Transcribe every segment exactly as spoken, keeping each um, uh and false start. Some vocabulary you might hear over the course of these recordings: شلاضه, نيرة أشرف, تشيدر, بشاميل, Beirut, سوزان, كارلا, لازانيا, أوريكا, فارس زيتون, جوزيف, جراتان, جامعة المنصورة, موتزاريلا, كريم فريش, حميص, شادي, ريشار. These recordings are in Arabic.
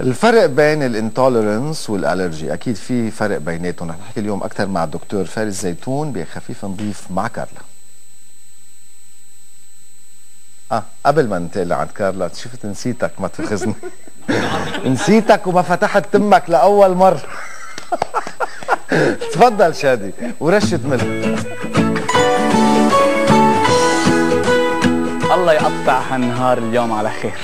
الفرق بين الانتوليرنس والالرجي، اكيد في فرق بيناتهم، رح نحكي اليوم اكثر مع الدكتور فارس زيتون بخفيف نضيف مع كارلا. اه قبل ما ننتقل عند كارلا، شفت نسيتك ما تفخزني. نسيتك وما فتحت تمك لاول مره. تفضل شادي ورشه ملح. الله يقطع هالنهار اليوم على خير.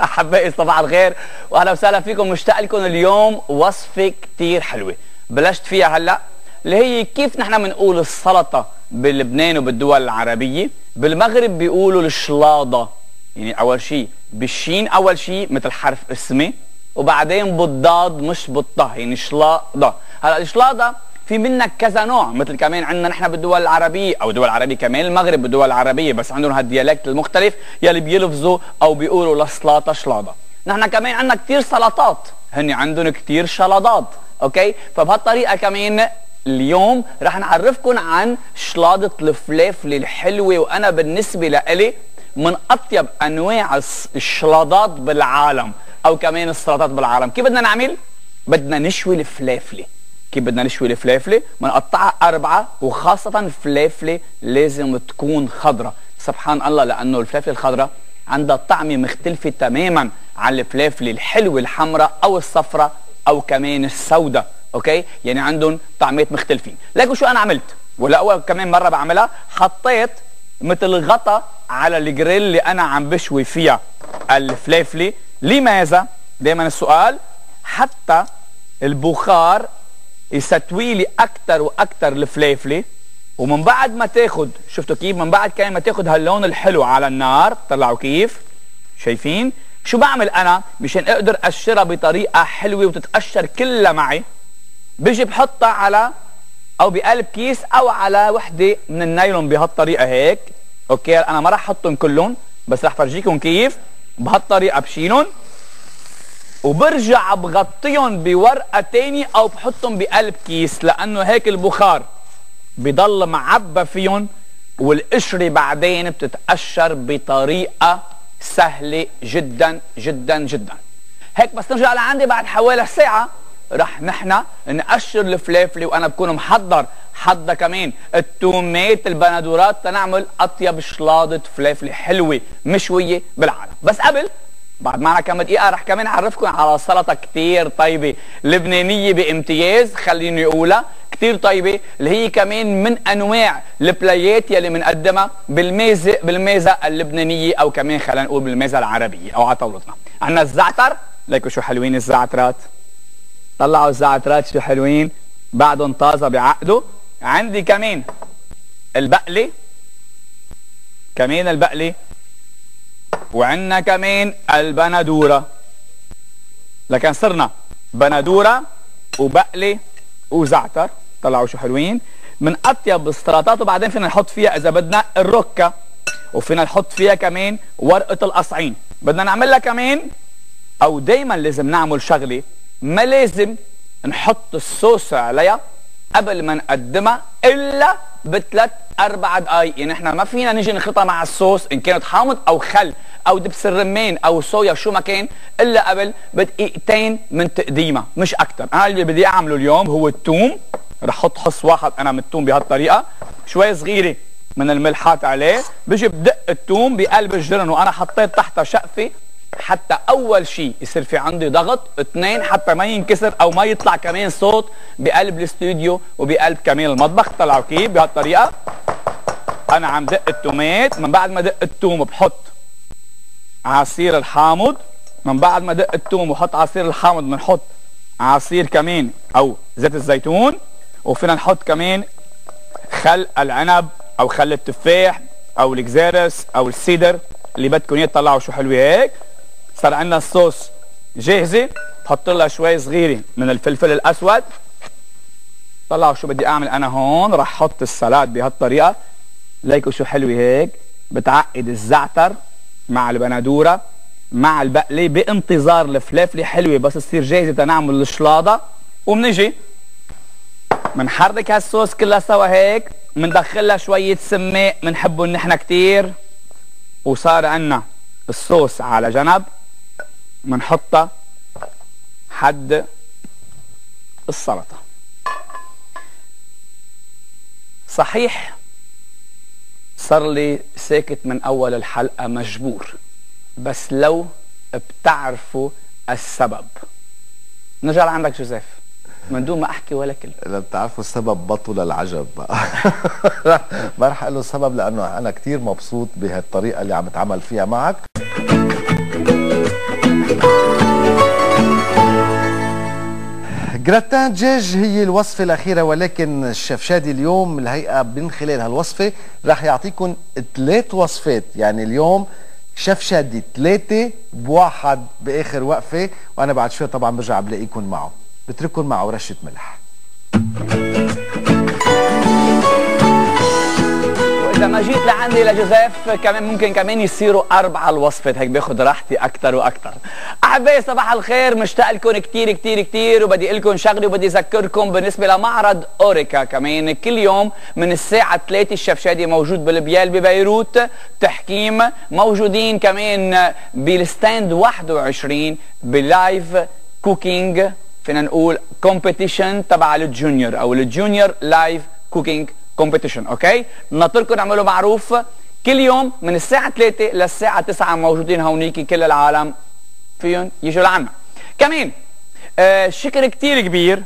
احبائي صباح الخير واهلا وسهلا فيكم، مشتاق لكم اليوم وصفه كثير حلوه بلشت فيها هلا، اللي هي كيف نحن بنقول السلطه بلبنان وبالدول العربيه، بالمغرب بيقولوا الشلاضه، يعني اول شيء بالشين اول شيء مثل حرف اسمي وبعدين بالضاد مش بالطه، يعني شلاضه. هلا الشلاضه في منك كذا نوع، مثل كمان عندنا نحن بالدول العربيه او دول العربيه كمان المغرب بالدول العربيه، بس عندهم هالديالكت المختلف يلي بيلفظوا او بيقولوا للسلاطه شلاضه. نحن كمان عندنا كثير سلطات، هن عندهم كثير شلاضات، اوكي؟ فبهالطريقه كمان اليوم رح نعرفكم عن شلاضه الفلافل الحلوه، وانا بالنسبه لإلي من اطيب انواع الشلاضات بالعالم او كمان السلطات بالعالم. كيف بدنا نعمل؟ بدنا نشوي الفلافله. كيف بدنا نشوي الفلافله؟ بنقطعها اربعه، وخاصه الفلافله لازم تكون خضراء، سبحان الله، لانه الفلافله الخضراء عندها طعمه مختلفه تماما عن الفلافله الحلوه الحمراء او الصفراء او كمان السوداء، اوكي؟ يعني عندهم طعمات مختلفين. لكن شو انا عملت؟ ولاول كمان مره بعملها، حطيت مثل غطا على الجريل اللي انا عم بشوي فيها الفلافله. لماذا؟ دائما السؤال، حتى البخار يستوي لي اكثر واكثر الفلافله، ومن بعد ما تاخذ، شفتوا كيف؟ من بعد كان ما تاخذ هاللون الحلو على النار، طلعوا كيف؟ شايفين؟ شو بعمل انا؟ مشان اقدر اقشرها بطريقه حلوه وتتقشر كلها معي، بيجي بحطها على او بقلب كيس او على وحده من النايلون بهالطريقه هيك، اوكي؟ انا ما راح احطهم كلهم، بس راح فرجيكم كيف بهالطريقه بشيلهم، وبرجع بغطيهم بورقه تاني او بحطهم بقلب كيس، لانه هيك البخار بضل معبى فيهم، والقشره بعدين بتتقشر بطريقه سهله جدا جدا جدا. هيك بس نرجع لعندي بعد حوالي ساعه، رح نحن نقشر الفلافله، وانا بكون محضر حضر كمان التومات البندورات تنعمل اطيب شلاضه فلافله حلوه مشويه بالعالم. بس قبل بعد معنا كم دقيقة رح كمان أعرفكم على سلطة كتير طيبة لبنانية بامتياز، خليني أقولها كتير طيبة، اللي هي كمان من أنواع البلايات يلي بنقدمها بالميزة بالميزة اللبنانية أو كمان خلينا نقول بالميزة العربية أو على طاولتنا. عندنا الزعتر، ليكوا شو حلوين الزعترات، طلعوا الزعترات شو حلوين، بعدهم طازة بعقده. عندي كمان البقلة، كمان البقلة، وعندنا كمان البندوره. لكن صرنا بندوره وبقله وزعتر، طلعوا شو حلوين، من اطيب السلطات. وبعدين فينا نحط فيها اذا بدنا الركه، وفينا نحط فيها كمان ورقه القصعين. بدنا نعملها كمان، او دائما لازم نعمل شغله، ما لازم نحط الصوص عليها قبل ما نقدمها الا بثلاث اربع دقائق، يعني احنا ما فينا نجي نخلطها مع الصوص ان كانت حامض او خل او دبس الرمان او صويا شو ما كان، الا قبل بدقيقتين من تقديمها مش اكثر. انا اللي بدي اعمله اليوم هو الثوم، رح احط حص واحد انا من الثوم بهالطريقه، شوي صغيره من الملحات عليه، بيجي بدق الثوم بقلب الجرن، وانا حطيت تحتها شقفه حتى اول شيء يصير في عندي ضغط، اثنين حتى ما ينكسر او ما يطلع كمان صوت بقلب الاستوديو وبقلب كمان المطبخ. طلعوا كيف بهالطريقه انا عم دق التومات. من بعد ما دق التوم بحط عصير الحامض، من بعد ما دق التوم وحط عصير الحامض بنحط عصير كمان او زيت الزيتون، وفينا نحط كمان خل العنب او خل التفاح او الكزارس او السيدر اللي بدكم اياه. طلعوا شو حلوه هيك، صار عندنا الصوص جاهزه، بحط لها شوي صغيره من الفلفل الاسود. طلعوا شو بدي اعمل انا هون، رح احط السلطه بهالطريقه، ليكوا شو حلوه هيك، بتعقد الزعتر مع البندوره مع البقله بانتظار الفلافله حلوه بس تصير جاهزه تنعمل الشلاضه. وبنجي بنحرك هالصوص كلها سوا هيك، بندخلها شوية سماق بنحبه نحن كتير، وصار عنا الصوص على جنب بنحطها حد السلطة. صحيح صار لي ساكت من أول الحلقة مجبور، بس لو بتعرفوا السبب. نرجع لعندك جوزيف من دون ما احكي ولا كلمه. اذا بتعرفوا السبب بطل العجب بقى. ما رح اقول له السبب لانه انا كثير مبسوط بهالطريقه اللي عم اتعامل فيها معك. جراتان دجاج هي الوصفه الاخيره، ولكن الشيف شادي اليوم الهيئه من خلال هالوصفه رح يعطيكم ثلاث وصفات، يعني اليوم شيف شادي ثلاثه بواحد باخر وقفه، وانا بعد شوي طبعا برجع بلاقيكم معه. بترككم مع رشة ملح. وإذا ما جيت لعندي لجوزيف كمان ممكن كمان يصيروا أربعة الوصفة، هيك باخذ راحتي أكثر وأكثر. أحبائي صباح الخير، مشتاق لكم كثير كثير كثير، وبدي أقول لكم شغلة وبدي أذكركم بالنسبة لمعرض أوريكا. كمان كل يوم من الساعة ثلاثة الشيف شادي موجود بالبيال ببيروت تحكيم، موجودين كمان بالستاند واحد وعشرين بلايف كوكينج، فينا نقول كومبيتيشن تبع الجونيور او الجونيور لايف كوكينج كومبيتيشن. اوكي ناطركم اعملوا معروف، كل يوم من الساعه ثلاثة للساعه تسعة موجودين هونيكي، كل العالم فيهم يجوا لعنا. كمان آه شكر كثير كبير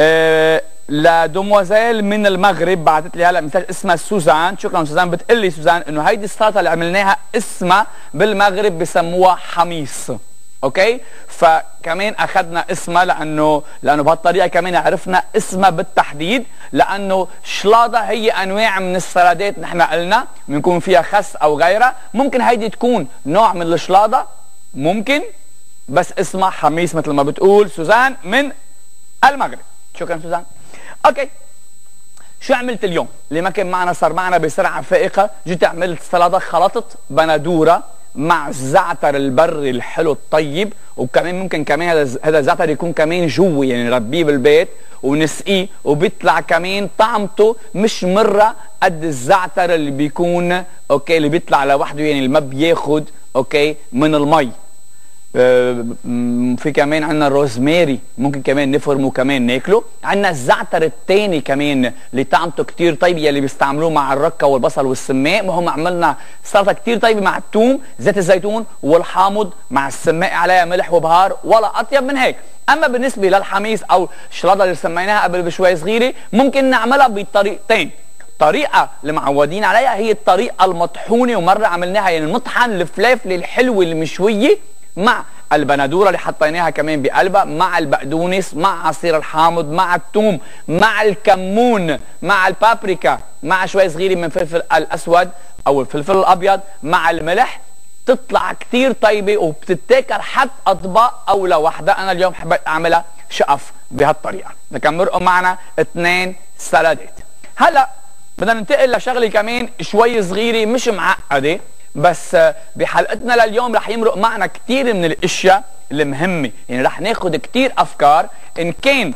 آه لدموزيل من المغرب، بعثت لي هلا مسج اسمها سوزان. شكرا سوزان، بتقول لي سوزان انه هيدي السلطه اللي عملناها اسمها بالمغرب بسموها حميص. اوكي فكمان اخذنا اسمها لانه لانه بهالطريقه كمان عرفنا اسمها بالتحديد، لانه شلاضه هي انواع من السلادات نحن قلنا بنكون فيها خس او غيرها، ممكن هيدي تكون نوع من الشلاضه ممكن، بس اسمها حميص مثل ما بتقول سوزان من المغرب. شكرا سوزان. اوكي شو عملت اليوم؟ اللي ما كان معنا صار معنا بسرعه فائقه، جيت عملت سلاده خلطت بندوره مع الزعتر البري الحلو الطيب، وكمان ممكن كمان هذا هذا الزعتر يكون كمان جوا يعني نربيه بالبيت ونسقيه، وبيطلع كمان طعمته مش مره قد الزعتر اللي بيكون اوكي اللي بيطلع لوحده يعني اللي ما بياخد اوكي من المي. أه في كمان عندنا الروزماري ممكن كمان نفرمه كمان ناكله، عندنا الزعتر الثاني كمان اللي طعمته كثير طيب يلي بيستعملوه مع الركه والبصل والسماق، وهم عملنا سلطه كثير طيبه مع الثوم زيت الزيتون والحامض مع السماق عليها ملح وبهار، ولا اطيب من هيك. اما بالنسبه للحميص او الشلاضه اللي سميناها قبل بشوي صغيره، ممكن نعملها بطريقتين، الطريقة اللي معودين عليها هي الطريقه المطحونه، ومره عملناها يعني نطحن الفلافل الحلوه المشويه مع البندوره اللي حطيناها كمان بقلبها مع البقدونس مع عصير الحامض مع الثوم مع الكمون مع البابريكا مع شوي صغيره من الفلفل الاسود او الفلفل الابيض مع الملح، تطلع كثير طيبه وبتتاكل حتى اطباق او لوحدها. انا اليوم حبيت اعملها شقف بهالطريقه. لكن مرقوا معنا اثنين سلادات. هلا بدنا ننتقل لشغله كمان شوي صغيره مش معقده، بس بحلقتنا لليوم رح يمرق معنا كثير من الاشياء المهمه، يعني رح ناخذ كثير افكار ان كان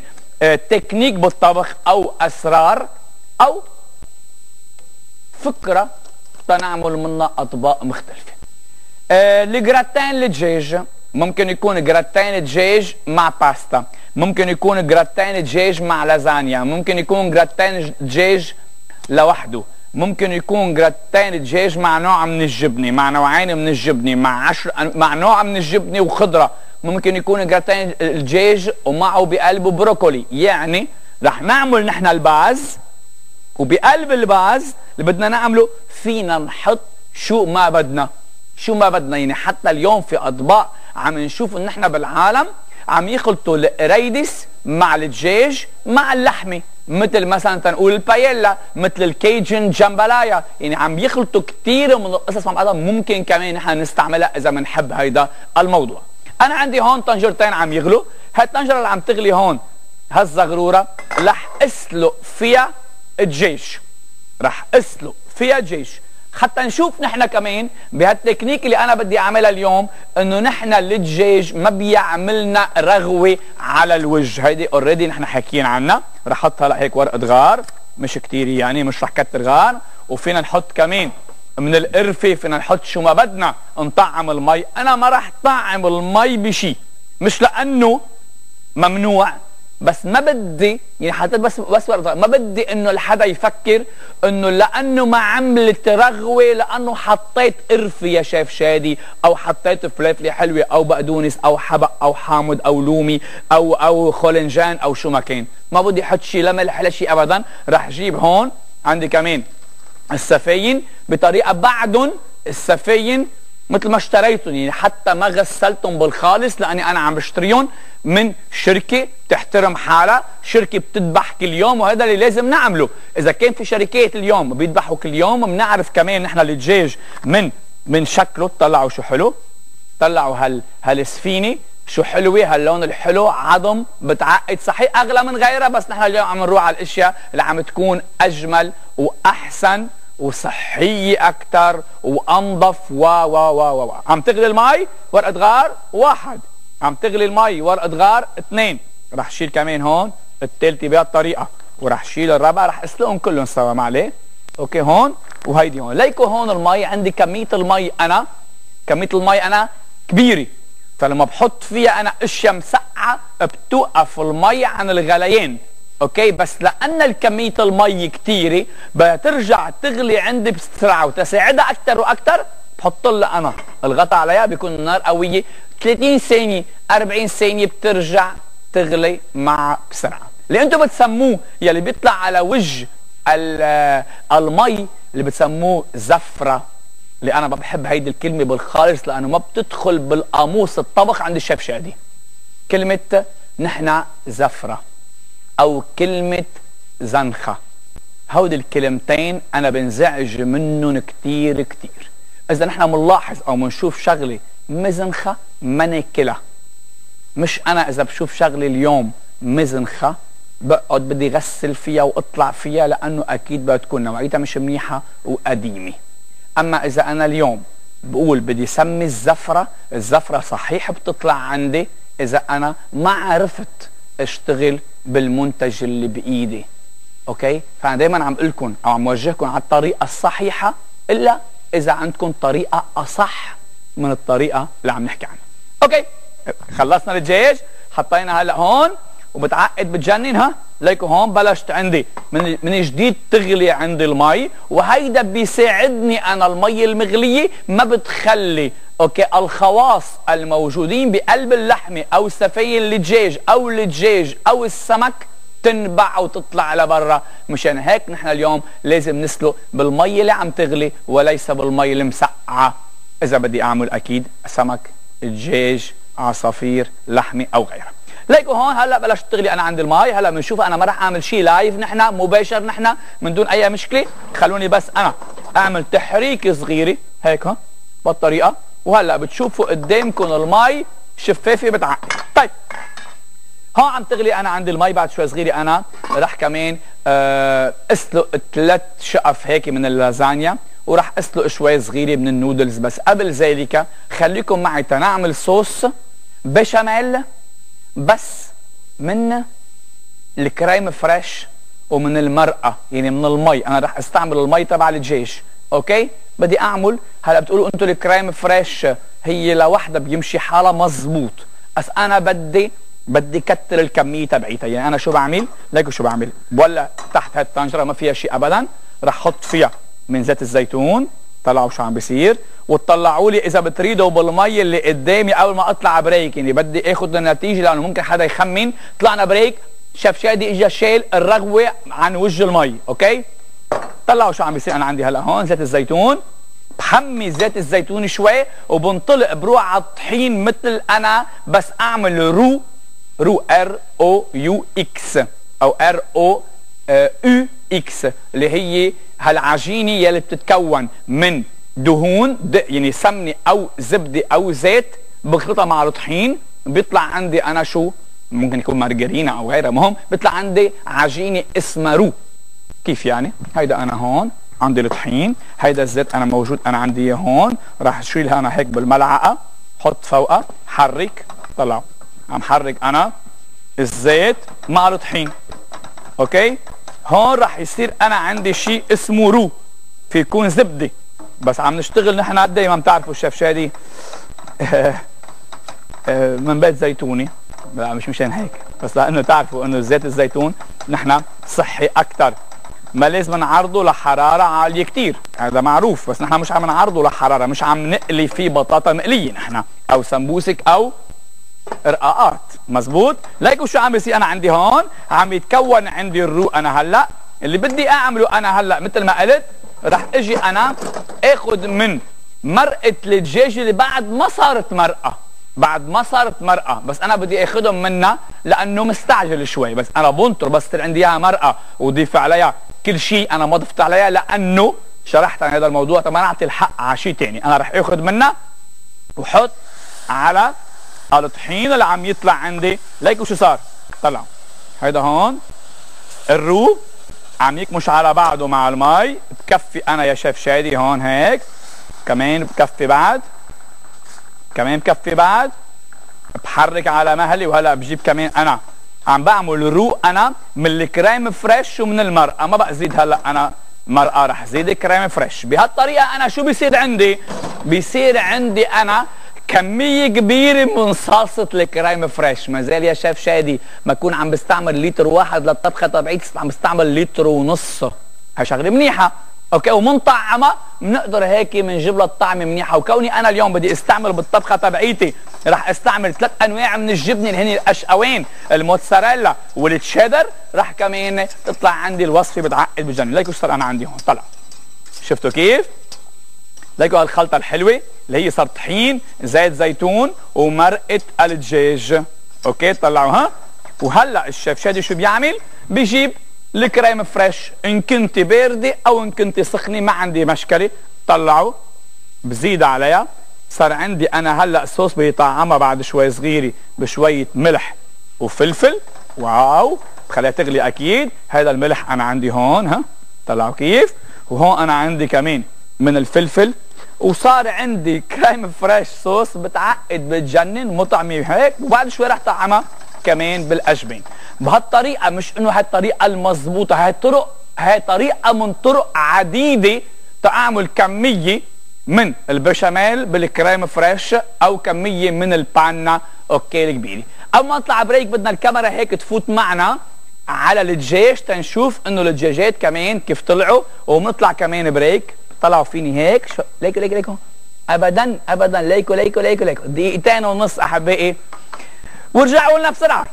تكنيك بالطبخ او اسرار او فكره تنعمل منها اطباق مختلفه. الجراتان الدجاج ممكن يكون جراتان دجاج مع باستا، ممكن يكون جراتان دجاج مع لازانيا، ممكن يكون جراتان دجاج لوحده، ممكن يكون جراتان دجاج مع نوع من الجبنه، مع نوعين من الجبنه، مع عشر مع نوع من الجبنه وخضره، ممكن يكون جراتان دجاج ومعه بقلبه بروكولي، يعني رح نعمل نحن الباز، وبقلب الباز اللي بدنا نعمله فينا نحط شو ما بدنا، شو ما بدنا، يعني حتى اليوم في اطباق عم نشوف ان احنا بالعالم عم يخلطوا القريدس مع الدجاج مع اللحمه، مثل مثلا تنقول البايلا، مثل الكيجن جامبالايا، يعني عم يخلطوا كثير من القصص مع بعضها، ممكن كمان نحن نستعملها اذا بنحب هيدا الموضوع. انا عندي هون طنجرتين عم يغلوا، هالطنجره اللي عم تغلي هون هالزغروره رح اسلق فيها الدجاج، رح اسلق فيها الدجاج حتى نشوف نحن كمان بهالتكنيك اللي انا بدي اعملها اليوم انه نحن الدجاج ما بيعملنا رغوه على الوجه، هيدي اوريدي نحن حاكيين عنها. رح احط هلا هيك ورقه غار مش كتير يعني، مش رح كتر غار. وفينا نحط كمان من القرفه، فينا نحط شو ما بدنا، نطعم المي. انا ما رح طعم المي بشي، مش لانه ممنوع، بس ما بدي يعني حطيت بس بس ما بدي انه لحدا يفكر انه لانه ما عملت رغوه لانه حطيت قرفه يا شيف شادي، او حطيت فلفله حلوه او بقدونس او حبق او حامض او لومي او او خولنجان او شو ما كان. ما بدي احط شيء لا ملح لا شيء ابدا. رح جيب هون عندي كمان السفين بطريقه بعدن السفين مثل ما اشتريتهم، يعني حتى ما غسلتهم بالخالص، لاني انا عم بشتريهم من شركه بتحترم حالها، شركه بتذبح كل يوم، وهذا اللي لازم نعمله. اذا كان في شركات اليوم بيذبحوا كل يوم، بنعرف كمان نحن الدجاج من من شكله. طلعوا شو حلو، طلعوا هال هالسفينه شو حلوه، هاللون الحلو، عظم بتعقد صحيح، اغلى من غيرها، بس نحن اليوم عم نروح على الاشياء اللي عم تكون اجمل واحسن وصحيه اكثر وانظف. و و و و عم تغلي المي ورقه غار واحد، عم تغلي المي ورقه غار اثنين. رح شيل كمان هون الثالثه بهالطريقه، ورح شيل الرابعه، رح اسلقهم كلهم سوا ما عليه. اوكي هون وهيدي هون. ليكو هون المي عندي، كميه المي انا كميه المي انا كبيره، فلما بحط فيها انا اشياء مسقعه بتوقف المي عن الغليان. اوكي، بس لان الكميه المي كثيره بترجع تغلي عندي بسرعه وتساعدها اكثر واكثر، بحط لها انا الغطاء عليها، بيكون النار قويه ثلاثين ثانيه أربعين ثانيه بترجع تغلي مع بسرعه. اللي انتم بتسموه يلي بيطلع على وجه المي اللي بتسموه زفره، اللي انا ما بحب هيدي الكلمه بالخالص لانه ما بتدخل بالقاموس الطبخ عند الشيف شادي. كلمه نحن زفره أو كلمة زنخة، هودي الكلمتين أنا بنزعج منهم كتير كتير. إذا نحن منلاحظ أو منشوف شغلة مزنخة مناكلها، مش أنا إذا بشوف شغلة اليوم مزنخة بقعد بدي غسل فيها وأطلع فيها، لأنه أكيد بدها تكون نوعيتها مش منيحة وقديمة. أما إذا أنا اليوم بقول بدي سمي الزفرة، الزفرة صحيح بتطلع عندي إذا أنا ما عرفت اشتغل بالمنتج اللي بايدي. اوكي، فانا دايما عم اقول لكم او عم وجهكم على الطريقه الصحيحه، الا اذا عندكم طريقه اصح من الطريقه اللي عم نحكي عنها. اوكي، خلصنا الدجاج، حطينا هلا هون وبتعقد بتجنن. ها ليكو هون بلشت عندي من من جديد تغلي عندي المي، وهيدا بيساعدني انا. المي المغليه ما بتخلي اوكي الخواص الموجودين بقلب اللحمه او سفين الدجاج او الدجاج او السمك تنبع وتطلع لبرا. مشان هيك نحن اليوم لازم نسلق بالمي اللي عم تغلي وليس بالمي المسقعه، اذا بدي اعمل اكيد سمك، دجاج، عصافير، لحمه او غيرها. ليكو هون هلا بلشت تغلي انا عند المي. هلا بنشوفها، انا ما راح اعمل شيء لايف، نحن مباشر، نحن من دون اي مشكله. خلوني بس انا اعمل تحريكه صغيره هيك، ها بالطريقه، وهلا بتشوفوا قدامكم المي شفافه بتعقد. طيب هون عم تغلي انا عند المي، بعد شوي صغيره انا راح كمان أه اسلق ثلاث شقف هيك من اللازانيا، وراح اسلق شوي صغيره من النودلز. بس قبل ذلك خليكم معي تنعمل صوص بشاميل بس من الكريم فريش ومن المرقه، يعني من المي. انا راح استعمل المي تبع الدجاج. اوكي، بدي اعمل هلا. بتقولوا انتم الكريم فريش هي لوحدها بيمشي حالها مظبوط، بس انا بدي بدي كتر الكميه تبعيتها. يعني انا شو بعمل؟ ليكوا شو بعمل، ولا تحت هالطنجره ما فيها شيء ابدا، رح حط فيها من زيت الزيتون. طلعوا شو عم بيصير، وتطلعوا لي اذا بتريدوا بالمي اللي قدامي اول ما اطلع بريك، يعني بدي اخذ النتيجه لانه ممكن حدا يخمن. طلعنا بريك، شاف شادي اجى شال الرغوه عن وجه المي. اوكي، طلعوا شو عم بيصير. انا عندي هلا هون زيت الزيتون، بحمي زيت الزيتون شوي وبنطلق بروح على الطحين مثل انا، بس اعمل رو رو ار او يو اكس او ار او يو اكس، اللي هي هالعجينه يلي بتتكون من دهون يعني سمنه او زبده او زيت، بخلطها مع الطحين، بيطلع عندي انا شو ممكن يكون مارجرينا او غيرها، المهم بيطلع عندي عجينه اسمها رو. كيف يعني؟ هيدا انا هون عندي الطحين، هيدا الزيت انا موجود انا عندي اياه هون، راح اشيلها انا هيك بالملعقه، حط فوقها، حرك، طلعوا عم حرك انا الزيت مع الطحين. اوكي، هون راح يصير انا عندي شيء اسمه رو، في يكون زبده، بس عم نشتغل نحن قد ايه ما بتعرفوا الشيف شادي من بيت زيتوني، لا مش مشان هيك، بس لانه تعرفوا انه زيت الزيتون نحن صحي اكثر، ما لازم نعرضه لحراره عاليه كثير، هذا معروف، بس نحن مش عم نعرضه لحراره، مش عم نقلي فيه بطاطا مقليه نحن او سمبوسك او رقاقات، مزبوط؟ ليكوا شو عم بيصير انا عندي هون، عم يتكون عندي الرو انا هلا، اللي بدي اعمله انا هلا مثل ما قلت رح اجي انا اخذ من مرقه الدجاج اللي بعد ما صارت مرقه، بعد ما صارت مرقه، بس انا بدي اخذهم منها لانه مستعجل شوي، بس انا بنطر بس تصير عندي اياها مرقه وضيف عليها كل شيء، انا ما ضفت عليها لانه شرحت عن هذا الموضوع، طبعا اعطي الحق على شيء ثاني، انا رح اخذ منها وحط على الطحين اللي عم يطلع عندي، ليكوا شو صار، طلعوا، هيدا هون الرو عم يكمش على بعضه مع المي، بكفي انا يا شيف شادي هون هيك، كمان بكفي بعد، كمان بكفي بعد، بحرك على مهلي، وهلا بجيب كمان انا عم بعمل رو انا من الكريم فريش ومن المرقه، ما بقى زيد هلا انا مرقه، رح زيد كريم فريش، بهالطريقه انا شو بيصير عندي؟ بيصير عندي انا كمية كبيرة من صلصة الكريم فريش، ما زال يا شيف شادي ما اكون عم بستعمل لتر واحد للطبخة تبعيتي، عم بستعمل لتر ونص، هاي شغلة منيحة، اوكي، ومن طعمة بنقدر هيك بنجيب لها الطعمة منيحة، وكوني أنا اليوم بدي استعمل بالطبخة تبعيتي، رح استعمل ثلاث أنواع من الجبنة اللي هن القشقوان، الموتزاريلا والتشيدر، رح كمان تطلع عندي الوصفة بتعقد بجنن، ليكوا شو صار أنا عندي هون، طلع، شفتوا كيف؟ ليكوا هالخلطة الحلوة اللي هي صار طحين، زيت زيتون ومرقة الدجاج، اوكي طلعوا ها؟ وهلا الشيف شادي شو بيعمل؟ بيجيب الكريم فريش، ان كنت باردة او ان كنت سخنة ما عندي مشكلة، طلعوا بزيد عليها، صار عندي انا هلا صوص بيطعمها بعد شوي صغيرة بشوية ملح وفلفل، واو، بخليها تغلي اكيد، هذا الملح انا عندي هون ها؟ طلعوا كيف؟ وهون انا عندي كمان من الفلفل، وصار عندي كريم فريش صوص بتعقد بتجنن مطعمه هيك، وبعد شوي رح طعمها كمان بالاجبين، بهالطريقه، مش انه هاي الطريقه المضبوطه، هاي طرق، هاي طريقه من طرق عديده تعامل كميه من البشاميل بالكريم فريش او كميه من البانا، اوكي الكبيره، اما نطلع بريك بدنا الكاميرا هيك تفوت معنا على الدجاج تنشوف انه الدجاجات كمان كيف طلعوا، وبنطلع كمان بريك، طلعوا فيني هيك، شو ليكو ليكو ليكو ابدا ابدا ليكو ليكو ليكو ليكو، دقيقتين ونص احبائي ورجعوا لنا بسرعه.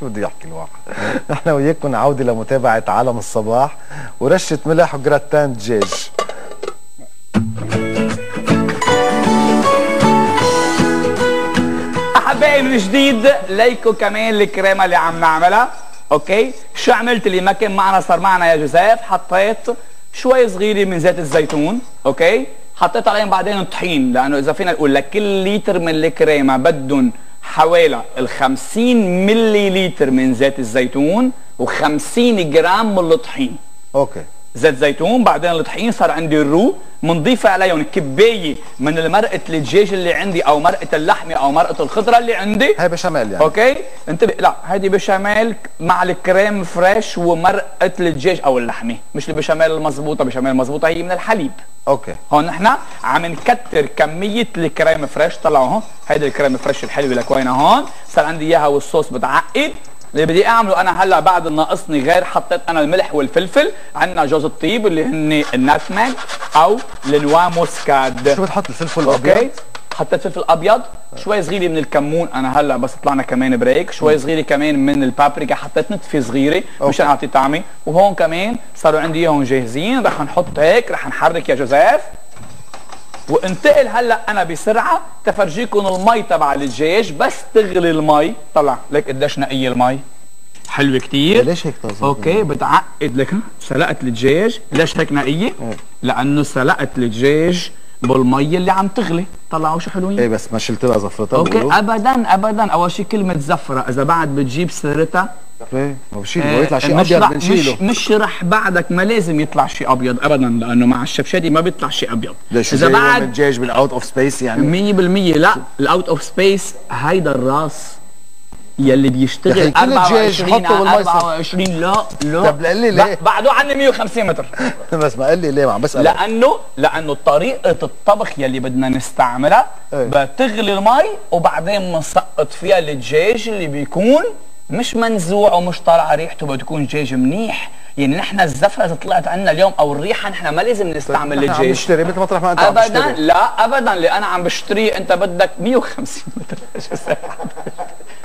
شو بدي احكي الواقع؟ نحن وياكم عوده لمتابعه عالم الصباح ورشه ملح وجراتان دجاج. من جديد ليكو كمان الكريمه اللي عم نعملها، اوكي؟ شو عملت اللي ما كان معنا صار معنا يا جوزيف، حطيت شوي صغيره من زيت الزيتون، اوكي؟ حطيت عليهم بعدين الطحين، لانه اذا فينا نقول لكل لتر من الكريمه بدهم حوالي ال خمسين ملي لتر من زيت الزيتون و50 جرام من الطحين. اوكي. زيت زيتون بعدين الطحين، صار عندي الرو، بنضيف عليهم كبايه من مرقه الدجاج اللي عندي او مرقه اللحمه او مرقه الخضره اللي عندي، هي بشاميل يعني، اوكي انتبه، لا هيدي بشاميل مع الكريم فريش ومرقه الدجاج او اللحمه، مش البشاميل المضبوطه، بشاميل مضبوطه هي من الحليب، اوكي هون نحن عم نكتر كميه الكريم فريش، طلعوا هون هيدي الكريم فريش الحلوه لكوينه هون، صار عندي اياها والصوص بتعقد، اللي بدي اعمله انا هلا بعد ناقصني غير حطيت انا الملح والفلفل، عندنا جوز الطيب اللي هن الناتماج او النوا موسكاد، شو بتحط الفلفل الابيض؟ حطيت فلفل ابيض، شوي صغيره من الكمون انا هلا بس طلعنا كمان بريك، شوي صغيره كمان من البابريكا، حطيت نتفه صغيره مشان اعطي طعمه، وهون كمان صاروا عندي اياهم جاهزين، رح نحط هيك، رح نحرك يا جوزيف، وانتقل هلا انا بسرعه تفرجيكم المي تبع الدجاج، بس تغلي المي، طلع لك قديش نقيه المي، حلوه كثير، ليش هيك طازه؟ اوكي بتعقد لك، سلقت الدجاج، ليش هيك نقيه؟ لانه سلقت الدجاج بالميه اللي عم تغلي، طلعوا شو حلوين. ايه بس ما شلت لها زفرتها. اوكي بقوله. ابدا ابدا. اول شيء كلمه زفره اذا بعد بتجيب سيرتها ايه ما بشيله، ما يطلع شيء ابيض بنشيله. مش رح بعدك ما لازم يطلع شيء ابيض ابدا، لانه مع الشبشادي ما بيطلع شيء ابيض. اذا بعد الدجاج بالاوت اوف سبيس يعني مية بالمية. لا الاوت اوف سبيس هيدا الراس يلي بيشتغل أربعة وعشرين على أربعة وعشرين. لا لا طب قال لي ليه؟ بعده عني مية وخمسين متر. بس ما قال لي ليه، ما عم بسأل. لأنه لأنه طريقة الطبخ يلي بدنا نستعملها ايه؟ بتغلي المي وبعدين بنسقط فيها الدجاج اللي بيكون مش منزوع ومش طالعة ريحته، بتكون دجاج منيح. يعني نحن الزفرة اللي طلعت عنا اليوم او الريحة نحن ما لازم نستعمل الجيش. عم بشتري مثل مطرح ما انت عم بشتري. ابدا لا ابدا، اللي انا عم بشتريه انت بدك مية وخمسين متر.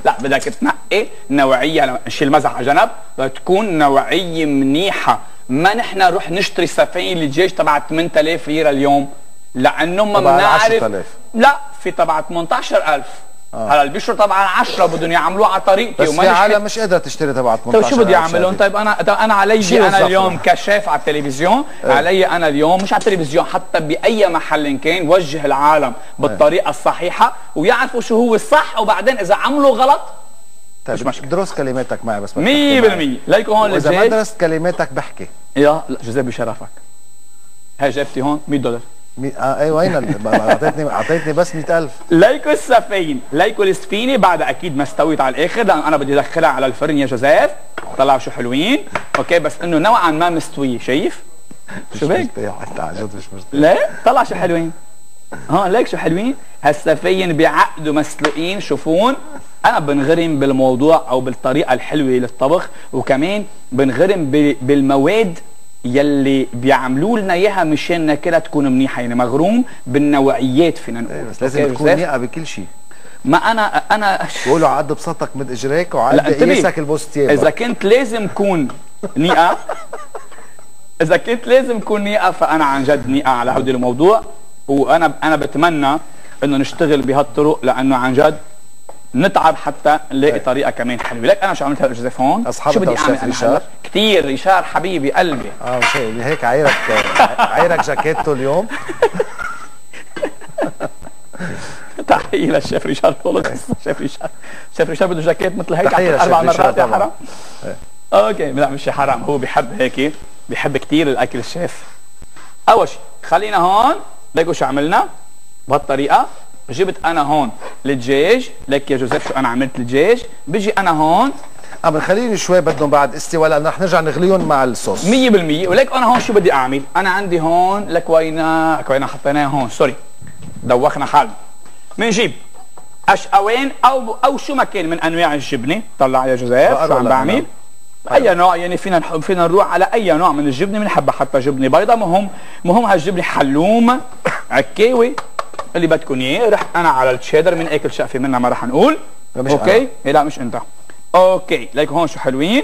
لا بدك تنقي نوعية، شيل مزح على جنب، بتكون نوعية منيحة. ما نحن نروح نشتري سفينة الجيش تبع ثمانية آلاف ليرة اليوم، لانه ما بنعرف. لا في تبع ثمانية عشر ألف. هلا اللي بيشتروا طبعا عشرة بدهم يعملوه على طريقتي، بس في عالم مش قادره تشتري تبع ثمانية عشر. طيب شو بدي اعملهم؟ طيب انا طيب انا علي انا اليوم كشيف على التلفزيون ايه؟ علي انا اليوم مش على التلفزيون، حتى باي محل كان وجه العالم بالطريقه ايه؟ الصحيحه ويعرفوا شو هو الصح، وبعدين اذا عملوا غلط طيب مش مشكله. درس كلماتك معي بس مية بالمية ليكو هون. اذا ما درست كلماتك بحكي يا لا جوزيف بشرفك. هاي جابتي هون مية دولار. اه ايوه وين اعطيتني اعطيتني بس مية ألف. ليكو السفين ليكو السفينه بعد اكيد ما استويت على الاخر، لان انا بدي ادخلها على الفرن يا جوزيف. طلعوا شو حلوين. اوكي بس انه نوعا ما مستويه. شايف شو بك؟ انت عن جد مش مستوي. ليه؟ طلع شو حلوين. ها ليك شو حلوين هالسفين بعقده مسلوقين. شوفون انا بنغرم بالموضوع او بالطريقه الحلوه للطبخ، وكمان بنغرم بالمواد يلي بيعملوا لنا اياها مشان ناكلها تكون منيحه. يعني مغروم بالنوعيات فينا نقول. بس لازم تكون نيقه بكل شيء. ما انا انا بقولوا عد بسطك من اجريك وعد قياسك البوستيبه. اذا كنت لازم كون نيقه اذا كنت لازم كون نيقه فانا عن جد نيقه على هودي الموضوع. وانا انا بتمنى انه نشتغل بهالطرق، لانه عن جد نتعب حتى نلاقي طريقه كمان حلوه. لك انا شو عملت هلا جوزيف هون؟ شو بدي اعمل ريشار؟ كثير ريشار حبيبي قلبي. اه شيء هيك عايرك عايرك جاكيته اليوم. تحيه للشيف ريشار. شيف ريشار شيف ريشار بده جاكيت مثل هيك اربع مرات يا حرام. اوكي بنعمل شيء حرام، هو بحب هيك، بحب كثير الاكل الشيف. اول شيء خلينا هون. ليكو شو عملنا بهالطريقه. جبت انا هون الدجاج، لك يا جوزيف شو انا عملت الدجاج، بيجي انا هون عم بنخليهم شوي بدهم بعد استوى، لان رح نرجع نغليهم مع الصوص مية بالمية. ولك انا هون شو بدي اعمل؟ انا عندي هون لك وينا كوينا حطيناه هون، سوري دوخنا حالنا. بنجيب قشقوان او او شو ما كان من انواع الجبنه. طلع يا جوزيف شو عم بعمل؟ اي نوع يعني فينا فينا نروح على اي نوع من الجبنه بنحبها، حتى جبنه بيضاء مهم مهم هالجبنه حلوم عكاوي اللي بدكم اياه. رح انا على التشيدر من اكل شقفه منها ما رح نقول. اوكي إيه لا مش انت. اوكي ليك هون شو حلوين.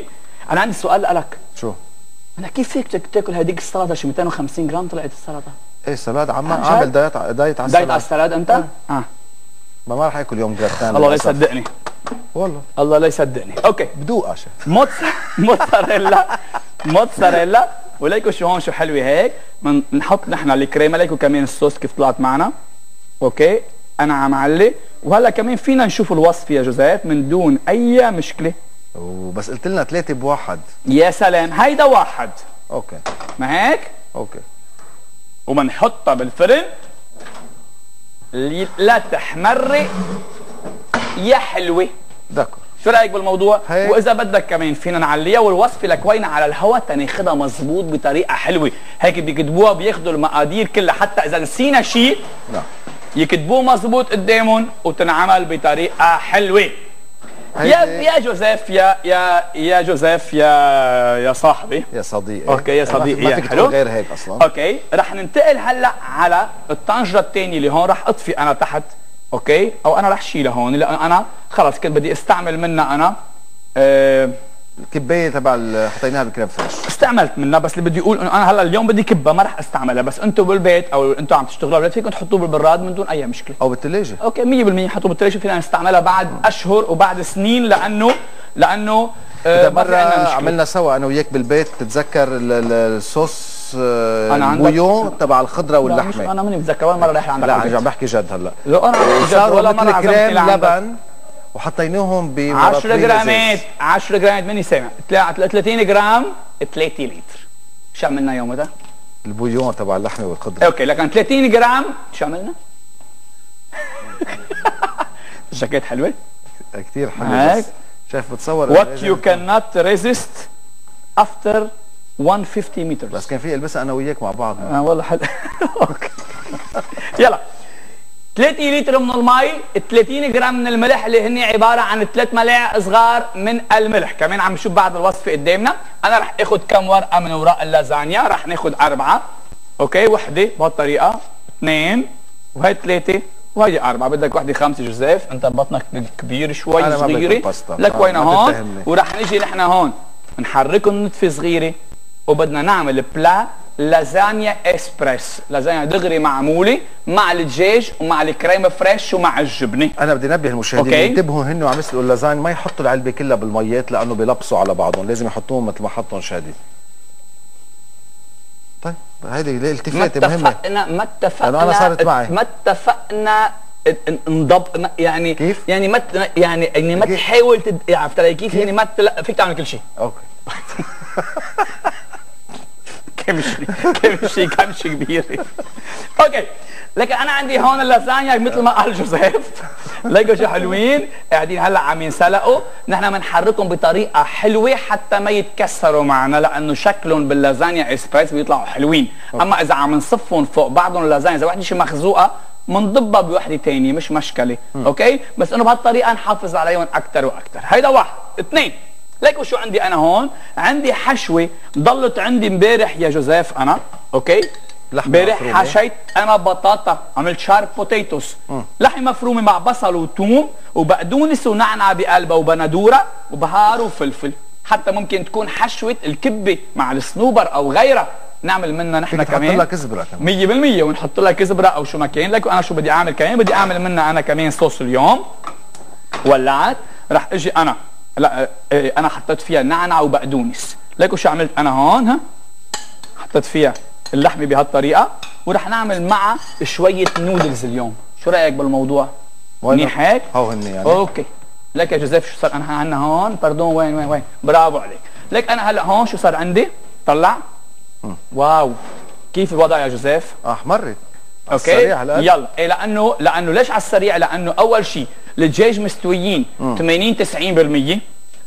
انا عندي سؤال لك. شو؟ انا كيف فيك تاكل هديك السلطه شي مئتين وخمسين جرام؟ طلعت السلطه ايه سلطه عم عامل دايت دايت على السلطه. دايت على السلطه انت؟ اه ما ما رح اكل يوم جراتان. الله لا يصدقني والله، الله لا يصدقني. اوكي بدوق اشي موتزاريلا موتزاريلا. وليكو شو هون شو حلوه هيك. بنحط نحن الكريمه. ليكو كمان الصوص كيف طلعت معنا. اوكي انا عم علي. وهلا كمان فينا نشوف الوصف يا جوزيف من دون اي مشكله. وبس قلت لنا ثلاثه بواحد. يا سلام هيدا واحد. اوكي ما هيك؟ اوكي وبنحطها بالفرن لا تحمر يا حلوه. ذكر شو رايك بالموضوع؟ هي. واذا بدك كمان فينا نعليها والوصفه لكوينا على الهواء تناخدها مظبوط بطريقه حلوه. هيك بيكتبوها بياخذوا المقادير كلها، حتى اذا نسينا شيء لا يكتبوه مظبوط قدامهم وتنعمل بطريقه حلوه. يا يا جوزيف يا يا يا جوزيف يا يا صاحبي يا صديقي. اوكي يا صديقي ما فيك تقول غير هيك اصلا. اوكي رح ننتقل هلا على الطنجره الثانيه اللي هون. رح اطفي انا تحت اوكي او انا رح شيلها هون، لان انا خلص كنت بدي استعمل منها انا أه الكبايه تبع اللي حطيناها بالكريم فريش استعملت منها. بس اللي بدي اقول انه انا هلا اليوم بدي كبه ما رح استعملها. بس انتم بالبيت او انتم عم تشتغلوا بالبيت فيكم تحطوه بالبراد من دون اي مشكله او بالثلاجه. اوكي مية بالمية حطوه بالثلاجه. فينا نستعملها بعد اشهر وبعد سنين، لانه لانه آه مرة عملنا سوا انا وياك بالبيت بتتذكر الصوص نص بويون تبع الخضره واللحمه. لا مش انا ماني متذكر ولا مره رايح لعندك. لا انا عم بحكي جد هلا. لا انا صاروا ولا مره كريم لبن وحطيناهم ب عشرة جرامات عشرة جرامات ماني سامع ثلاثين جرام ثلاثة لتر. شو عملنا يوم هذا؟ البويون تبع اللحمه والخضره. اوكي لكن ثلاثين جرام شو عملنا؟ الشكات حلوه؟ كثير حلوه بس شايف بتصور وات يو كان نوت ريزيست افتر مية وخمسين متر. بس كان في البسها انا وياك مع بعض. اه والله حلو. اوكي يلا ثلاثة لتر من المي، ثلاثين جرام من الملح اللي هن عباره عن ثلاث ملاعق صغار من الملح، كمان عم نشوف بعد الوصفه قدامنا، انا رح اخذ كم ورقه من اوراق اللازانيا، رح ناخذ اربعه، اوكي وحده بهالطريقه، اثنين وهي ثلاثه وهي اربعه، بدك وحده خمسه جوزيف، انت بطنك كبير شوي صغيره، لك وين هون ورح نجي نحن هون نحركهم نتفه صغيره وبدنا نعمل بلا لازانيا اسبريس، لازانيا دغري معموله مع الدجاج ومع الكريمه فريش ومع الجبنه. انا بدي انبه المشاهدين ينتبهوا هن وعم يسلقوا اللازانيا ما يحطوا العلبه كلها بالميات لانه بيلبسوا على بعضهم، لازم يحطوهم مثل ما حطهم شادي. طيب هيدي التفاته مهمه. ما اتفقنا ما اتفقنا انا صارت معي. ما اتفقنا نضبط يعني كيف؟ يعني ما يعني يعني ما تحاول تد... عرفت علي كيف؟ يعني ما فيك تعمل كل شيء. اوكي. كمشي كمشي كمشي كبيره. اوكي لكن انا عندي هون اللازانيا مثل ما قال جوزيف لقوا شو حلوين قاعدين هلا عم ينسلقوا، نحن بنحركهم بطريقه حلوه حتى ما يتكسروا معنا لانه شكلهم باللازانيا اسبريس بيطلعوا حلوين، اما اذا عم نصفهم فوق بعضهم اللازانيا اذا وحده شي مخزوقه منضبها بوحده ثانيه مش مشكله، اوكي؟ بس انه بهالطريقه نحافظ عليهم اكثر واكثر، هيدا واحد، اثنين ليكوا شو عندي انا هون؟ عندي حشوه ضلت عندي امبارح يا جوزيف انا، اوكي؟ امبارح حشيت انا بطاطا، عملت شارب بوتيتوس، لحمه مفرومه مع بصل وثوم وبقدونس ونعنع بقلبها وبندوره وبهار وفلفل، حتى ممكن تكون حشوه الكبه مع الصنوبر او غيرها، نعمل منها نحن كمان نحط لها كزبره كمان مية بالمية ونحط لها كزبره او شو ما كان، ليكوا انا شو بدي اعمل كمان؟ بدي اعمل منها انا كمان صوص اليوم، ولعت، رح اجي انا لا انا حطيت فيها نعنع وبقدونس، ليكوا شو عملت انا هون ها؟ حطيت فيها اللحمه بهالطريقه ورح نعمل معها شويه نودلز اليوم، شو رايك بالموضوع؟ منيح هيك؟ هو هن يعني اوكي، لك يا جوزيف شو صار انا عندنا هون؟ باردون وين وين وين؟ برافو عليك، لك انا هلا هون شو صار عندي؟ طلع واو كيف الوضع يا جوزيف؟ احمرت اوكي السريع يلا إيه لانه لانه ليش على السريع؟ لانه اول شيء الدجاج مستويين ثمانين تسعين بالمية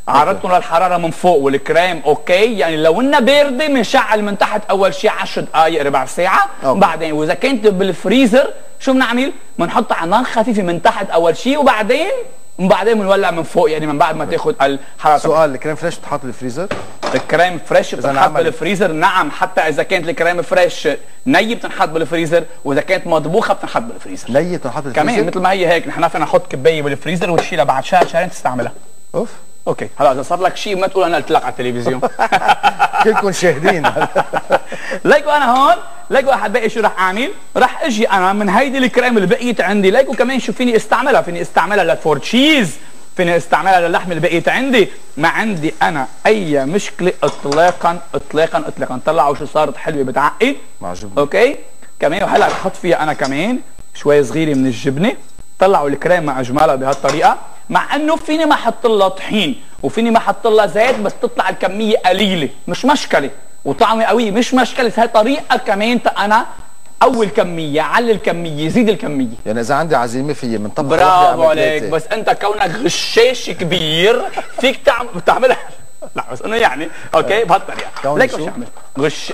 عرضتهم للحراره من فوق والكريم اوكي، يعني لو انها بارده بنشعل من تحت اول شيء عشر دقائق ربع ساعه أوكي. بعدين واذا كانت بالفريزر شو بنعمل؟ بنحطها على نار خفيفه من تحت اول شيء وبعدين وبعدين بنولع من فوق يعني من بعد ما تاخذ الحراره. سؤال الكريم فريش بتحط بالفريزر؟ الكريم فريش بتنحط بالفريزر نعم، حتى اذا كانت الكريم فريش نيه بتنحط بالفريزر واذا كانت مطبوخه بتنحط بالفريزر. نيه بتنحط بالفريزر كمان مثل ما هي هيك، نحن فينا نحط كبايه بالفريزر وتشيلها بعد شهر شهرين تستعملها. اوف اوكي هلا اذا صار لك شيء ما تقول انا قلت لك على التلفزيون. كلكم شاهدين. ليكوا انا هون، ليكوا احبائي شو رح اعمل؟ رح اجي انا من هيدي الكريم اللي بقيت عندي، ليكوا كمان شو فيني استعملها، فيني استعملها لفور تشيز، فيني استعملها للحم اللي بقيت عندي، ما عندي انا اي مشكله اطلاقا اطلاقا اطلاقا، طلعوا شو صارت حلوه بتعقد. معجبني. اوكي؟ كمان وهلا رح احط فيها انا كمان شوي صغيره من الجبنه، طلعوا الكريم مع اجمالها بهالطريقه، مع انه فيني ما احط لها طحين وفيني ما احط لها زيت بس تطلع الكميه قليله مش مشكله وطعمه قوي مش مشكله، هي طريقه كمان انا اول كميه علي الكميه زيد الكميه يعني اذا عندي عزيمه في من طبق. برافو عليك بس انت كونك غشاش كبير فيك تعمل بتعملها لا بس انه يعني اوكي بهالطريقه ليك شو عملت غش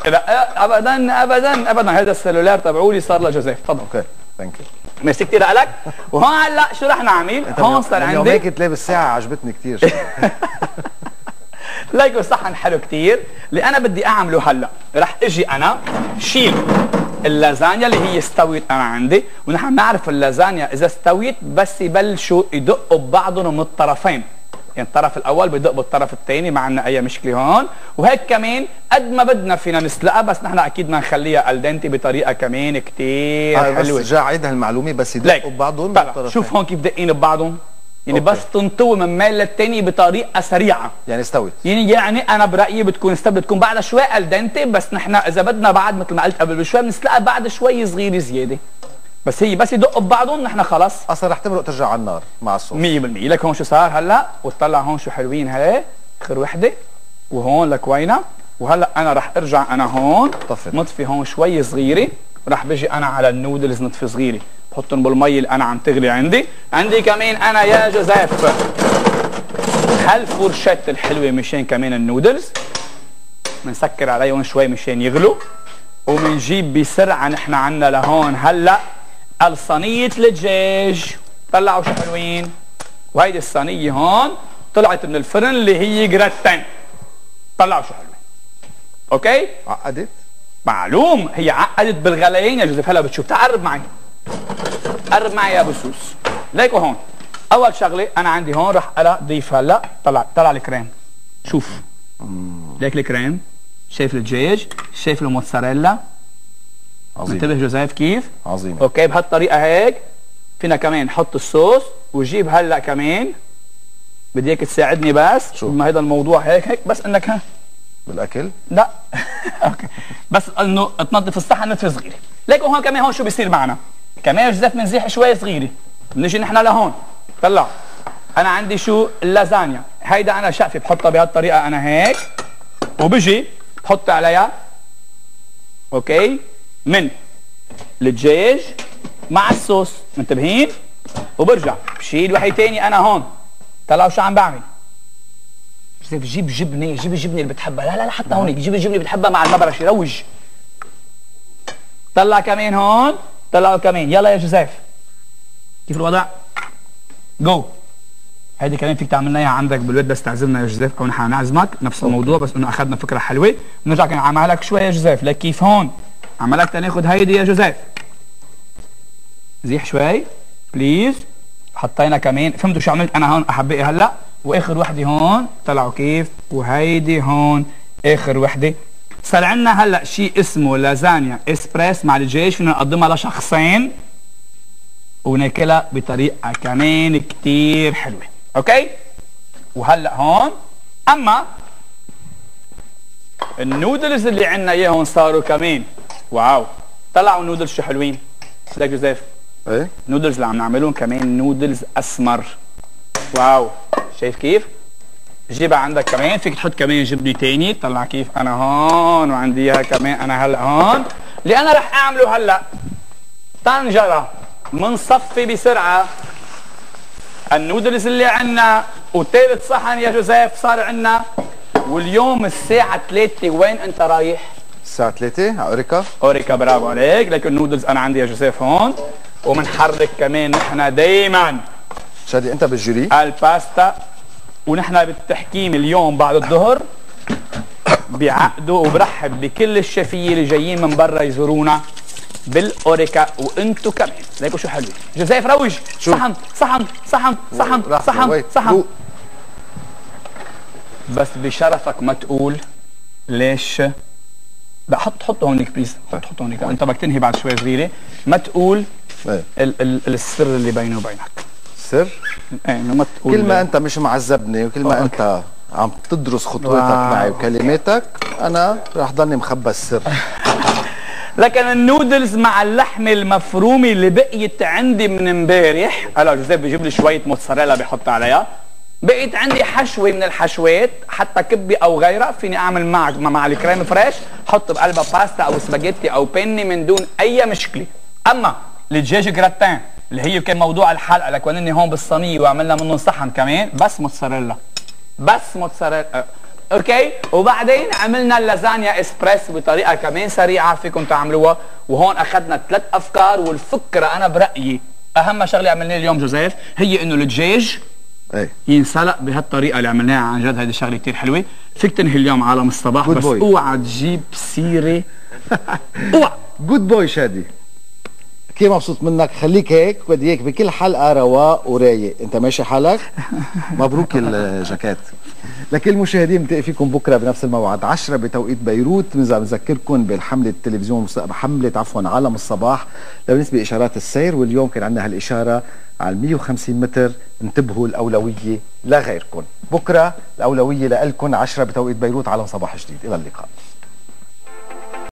ابدا ابدا ابدا هذا السلولار تبعولي صار لجوزيف تفضل اوكي ثانك يو ميرسي كثير لك. وهون هلا شو رح نعمل؟ هون صار عندي اليوم هيك لابس ساعة عجبتني كثير. ليكوا صحن حلو كثير، اللي أنا بدي أعمله هلا، رح أجي أنا شيل اللازانيا اللي هي استويت أنا عندي، ونحن بنعرف اللازانيا إذا استويت بس يبلشوا يدقوا ببعضهم من الطرفين، يعني الطرف الأول بدق بالطرف الثاني ما عندنا أي مشكلة هون، وهيك كمان قد ما بدنا فينا نسلقها بس نحن أكيد بدنا نخليها الدنتي بطريقة كمان كثير حلوة. بس جا عيد هالمعلومة بس يدقوا ببعضهم بالطرفين. شوف هون كيف دقين ببعضهم يعني أوكي. بس تنطوي من ماله التاني بطريقه سريعه. يعني استوت. يعني يعني انا برايي بتكون استوت، بتكون بعد شويه قلدنتي، بس نحن اذا بدنا بعد مثل ما قلت قبل بشويه بنسلقها بعد شوي صغيره زياده. بس هي بس يدقوا ببعضهم نحن خلاص. اصلا رح تبرق ترجع على النار مع الصوص. مية بالمية. لك هون شو صار هلا، وتطلع هون شو حلوين هي، اخر وحده، وهون لكوينا، وهلا انا رح ارجع انا هون طفت. مطفي هون شوي صغيره، رح بجي انا على النودلز نطفي صغيره. بحطهم بالمي اللي انا عم تغلي عندي، عندي كمان انا يا جوزيف هالفرشة الحلوة مشان كمان النودلز، بنسكر عليهم شوي مشان يغلوا، وبنجيب بسرعة نحن عنا لهون هلا الصينية الدجاج، طلعوا شو حلوين، وهيدي الصينية هون طلعت من الفرن اللي هي جراتان، طلعوا شو حلوين، أوكي؟ عقدت؟ معلوم هي عقدت بالغليان يا جوزيف، هلا بتشوف تقرب معي. قرب معي يا ابو سوس، ليكوا هون، أول شغلة أنا عندي هون رح أنا ضيف هلا، طلع طلع الكريم، شوف، ليك الكريم، شايف الدجاج، شايف الموتزاريلا، عظيم، انتبه جوزيف كيف؟ عظيم، أوكي بهالطريقة هيك، فينا كمان نحط الصوص وجيب هلا كمان، بدي إياك تساعدني بس، شو؟ ما هيدا الموضوع هيك هيك بس إنك ها بالأكل؟ لا، أوكي، بس إنه تنظف الصحن نتفة صغيرة، ليكوا هون كمان هون شو بيصير معنا؟ كمان جوزيف منزيح شوي صغيره، بنجي نحن لهون، طلع انا عندي شو اللازانيا، هيدا انا شقفه بحطها بهالطريقه انا هيك، وبجي بحط عليها اوكي من الدجاج مع الصوص، منتبهين؟ وبرجع بشيل وحيد ثاني انا هون، طلعوا شو عم بعمل؟ جوزيف جيب جبنه، جيب الجبنه اللي بتحبها، لا لا لا حتى هونيك، جيب الجبنه اللي بتحبها مع المبرش روج. طلع كمان هون، طلعوا كمان، يلا يا جوزيف كيف الوضع؟ جو هيدي كمان فيك تعملنا اياها عندك بالبيت بس تعزمنا يا جوزيف او نحن نعزمك نفس الموضوع، بس انه اخذنا فكره حلوه، بنرجع كمان عمالك شوي يا جوزيف، لك كيف هون عمالك تناخذ هيدي يا جوزيف زيح شوي بليز، حطينا كمان فهمتوا شو عملت انا هون احبائي هلا، واخر وحده هون طلعوا كيف، وهيدي هون اخر وحده، صار عندنا هلا شيء اسمه لازانيا اسبريس مع الدجاج، فينا نقدمها لشخصين وناكلها بطريقه كمان كثير حلوه، اوكي؟ وهلا هون اما النودلز اللي عندنا اياهم صاروا كمان واو، طلعوا النودلز شو حلوين، لك جوزيف ايه؟ النودلز اللي عم نعملهم كمان نودلز اسمر، واو شايف كيف؟ جيبها عندك كمان، فيك تحط كمان جبنه ثاني، طلع كيف انا هون وعندي اياها كمان انا هلا هون، اللي انا رح اعمله هلا طنجره منصفي بسرعه النودلز اللي عندنا، وثالث صحن يا جوزيف صار عندنا، واليوم الساعه ثلاثة وين انت رايح؟ الساعه ثلاثة على اوريكا؟ اوريكا برافو عليك، لكن النودلز انا عندي يا جوزيف هون، ومنحرك كمان نحن دائما شادي انت بالجري الباستا، ونحن بالتحكيم اليوم بعد الظهر بعقده، وبرحب بكل الشفيه اللي جايين من برا يزورونا بالاوريكا، وانتم كمان ليكوا شو حلوين، جوزيف روج صحن صحن صحن صحن صحن صحن، بس بشرفك ما تقول ليش، بحط حطه هونيك بليز، حط حطه هونيك انت بدك تنهي بعد شوي صغيره، ما تقول ال ال السر اللي بيني وبينك سر؟ ايه انه ما تقول كل ما انت مش معذبني، وكل ما انت عم تدرس خطواتك معي وكلماتك، انا رح ضلني مخبى السر. لكن النودلز مع اللحمه المفرومه اللي بقيت عندي من امبارح، هلا جوزيف بيجيب لي شويه موتزاريلا بحط عليها، بقيت عندي حشوه من الحشوات حتى كبه او غيرها، فيني اعمل مع مع الكريم فريش، حط بقلبها باستا او سباجيتي او بيني من دون اي مشكله، اما الدجاج جراتان اللي هي كان موضوع الحلقه لك واني هون بالصينيه وعملنا منهم صحن كمان بس موتزاريلا بس موتزاريلا اوكي، وبعدين عملنا اللازانيا اسبريس بطريقه كمان سريعه فيكم تعملوها، وهون اخذنا ثلاث افكار، والفكره انا برايي اهم شغله عملناها اليوم جوزيف هي انه الدجاج ايه ينسلق بهالطريقه اللي عملناها عن جد، هذه الشغله كثير حلوه، فيك تنهي اليوم عالم الصباح بس اوعى تجيب سيره اوعى جود بوي شادي كثير مبسوط منك، خليك هيك، بدي اياك بكل حلقه رواق ورايق، انت ماشي حالك؟ مبروك الجاكيت. لكل المشاهدين بنلتقي فيكم بكره بنفس الموعد عشرة بتوقيت بيروت، بنرجع بنذكركم بحمله التلفزيون حمله عفوا عالم الصباح بالنسبه لاشارات السير، واليوم كان عندنا هالاشاره على مية وخمسين متر، انتبهوا الاولويه لغيركم، بكره الاولويه لكم عشرة بتوقيت بيروت عالم صباح جديد، الى اللقاء.